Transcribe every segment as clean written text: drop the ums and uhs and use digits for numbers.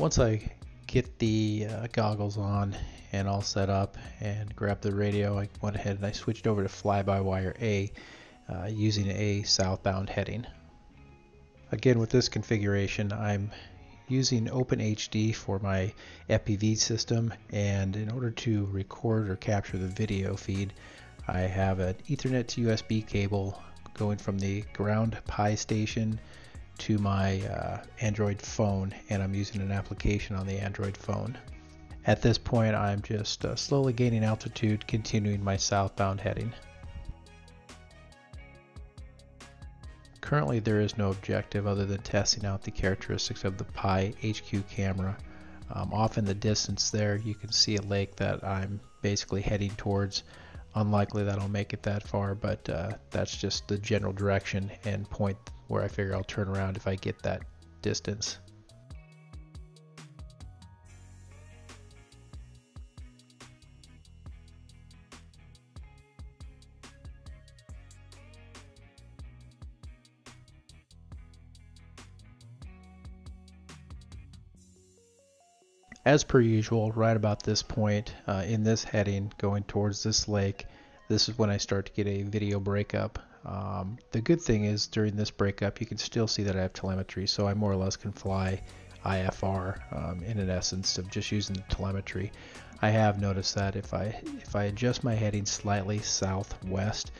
Once I get the goggles on and all set up and grab the radio, I went ahead and I switched over to fly-by-wire-A using a southbound heading. Again, with this configuration, I'm using OpenHD for my FPV system, and in order to record or capture the video feed, I have an Ethernet to USB cable going from the ground Pi station to my Android phone, and I'm using an application on the Android phone. At this point, I'm just slowly gaining altitude, continuing my southbound heading. Currently, there is no objective other than testing out the characteristics of the Pi HQ camera. Off in the distance there, you can see a lake that I'm basically heading towards. Unlikely that I'll make it that far, but that's just the general direction and point where I figure I'll turn around if I get that distance. As per usual, right about this point, in this heading going towards this lake, this is when I start to get a video breakup. The good thing is during this breakup you can still see that I have telemetry, so I more or less can fly IFR in an essence of just using the telemetry. I have noticed that if I adjust my heading slightly southwest,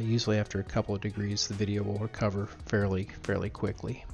usually after a couple of degrees the video will recover fairly quickly.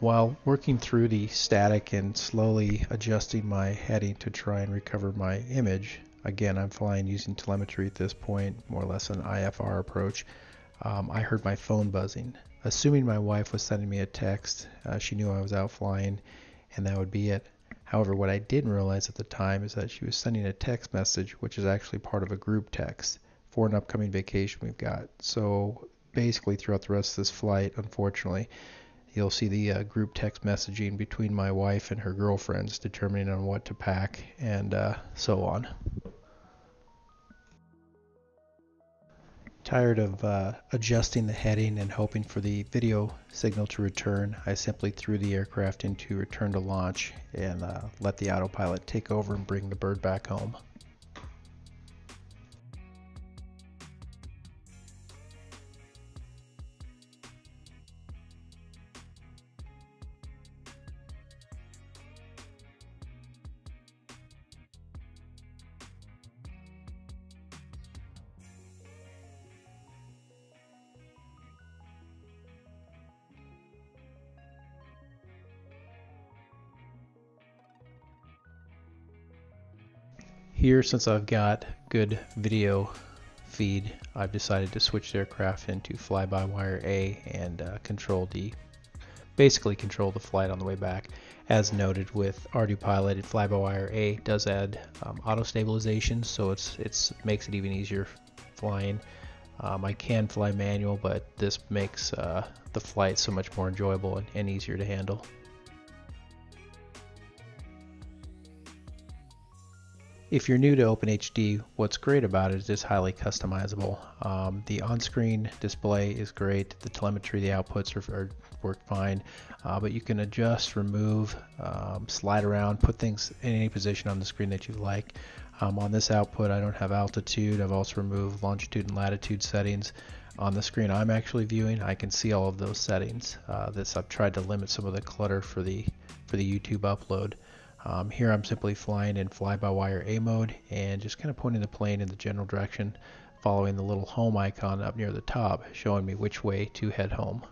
While working through the static and slowly adjusting my heading to try and recover my image, again, I'm flying using telemetry at this point, more or less an IFR approach, I heard my phone buzzing. Assuming my wife was sending me a text, she knew I was out flying, and that would be it. However, what I didn't realize at the time is that she was sending a text message, which is actually part of a group text for an upcoming vacation we've got. So basically throughout the rest of this flight, unfortunately, you'll see the group text messaging between my wife and her girlfriends determining on what to pack and so on. Tired of adjusting the heading and hoping for the video signal to return, I simply threw the aircraft into return to launch and let the autopilot take over and bring the bird back home. Here, since I've got good video feed, I've decided to switch the aircraft into fly-by-wire-A and basically control the flight on the way back. As noted with ArduPilot, fly-by-wire-A does add auto stabilization, so it makes it even easier flying. I can fly manual, but this makes the flight so much more enjoyable and easier to handle. If you're new to OpenHD, what's great about it is it's highly customizable. The on-screen display is great. The telemetry, the outputs work fine, but you can adjust, remove, slide around, put things in any position on the screen that you like. On this output, I don't have altitude. I've also removed longitude and latitude settings. On the screen I'm actually viewing, I can see all of those settings. I've tried to limit some of the clutter for the YouTube upload. Here I'm simply flying in fly-by-wire-A mode and just kind of pointing the plane in the general direction, following the little home icon up near the top, showing me which way to head home.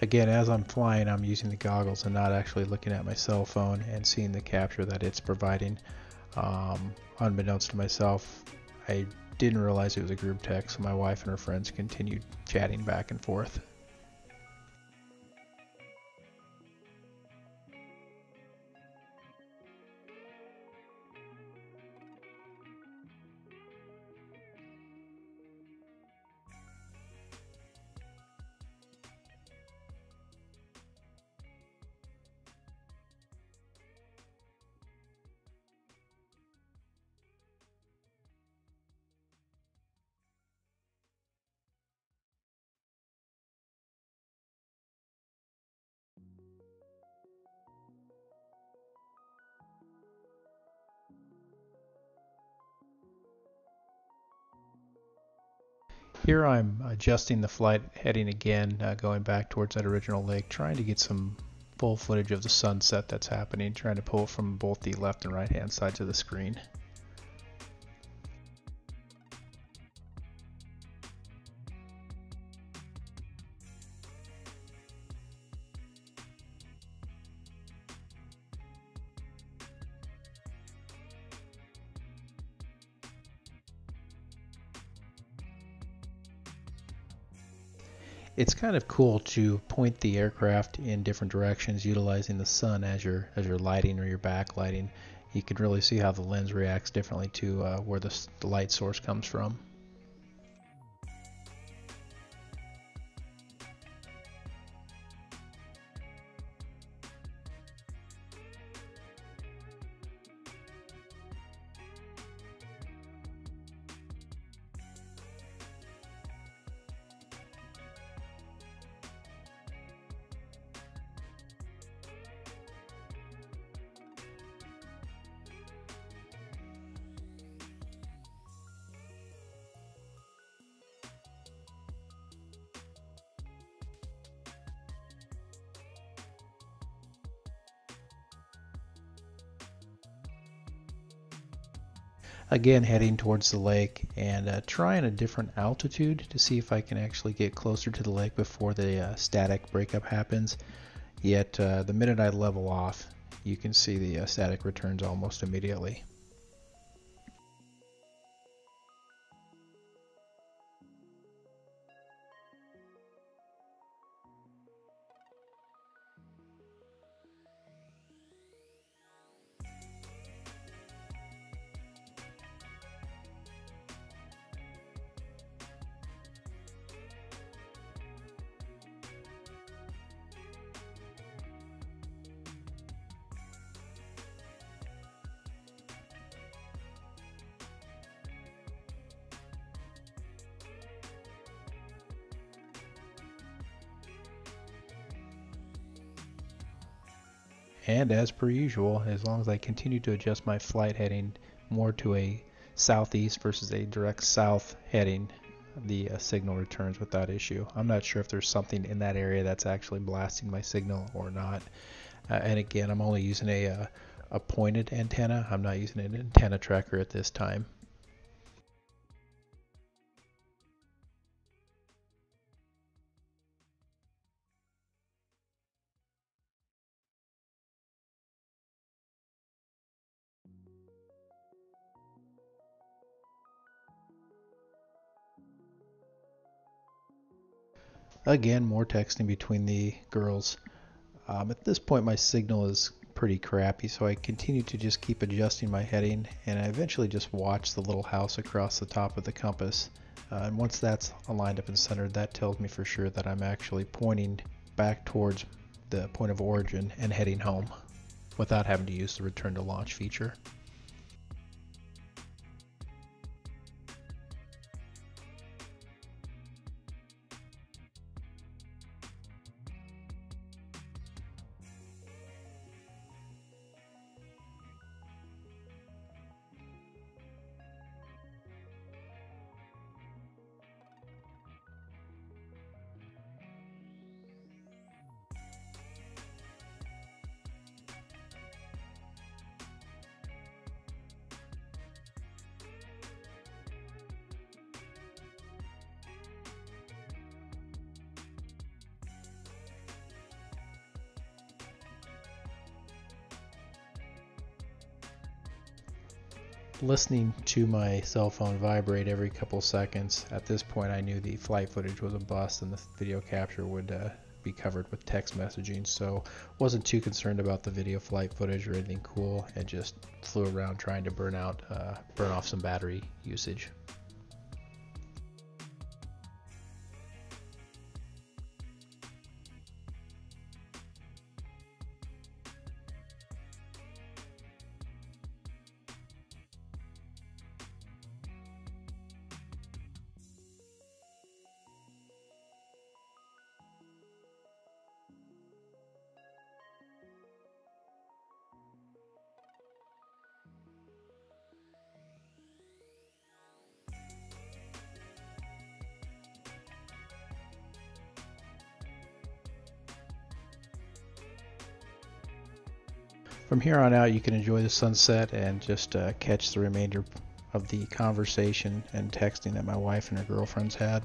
Again, as I'm flying, I'm using the goggles and not actually looking at my cell phone and seeing the capture that it's providing. Unbeknownst to myself, I didn't realize it was a group text, so my wife and her friends continued chatting back and forth. Here I'm adjusting the flight heading again, going back towards that original lake, trying to get some full footage of the sunset that's happening, trying to pull from both the left and right hand sides of the screen. It's kind of cool to point the aircraft in different directions utilizing the sun as your lighting or your backlighting. You can really see how the lens reacts differently to where the light source comes from. Again, heading towards the lake and trying a different altitude to see if I can actually get closer to the lake before the static breakup happens. Yet the minute I level off, you can see the static returns almost immediately. And as per usual, as long as I continue to adjust my flight heading more to a southeast versus a direct south heading, the signal returns without issue. I'm not sure if there's something in that area that's actually blasting my signal or not. And again, I'm only using a pointed antenna. I'm not using an antenna tracker at this time. Again, more texting between the girls. At this point, my signal is pretty crappy, so I continue to just keep adjusting my heading, and I eventually just watch the little house across the top of the compass. And once that's aligned up and centered, that tells me for sure that I'm actually pointing back towards the point of origin and heading home without having to use the return to launch feature. listening to my cell phone vibrate every couple seconds. At this point, I knew the flight footage was a bust and the video capture would be covered with text messaging, so wasn't too concerned about the video flight footage or anything cool, and just flew around trying to burn off some battery usage. From here on out, you can enjoy the sunset and just catch the remainder of the conversation and texting that my wife and her girlfriends had.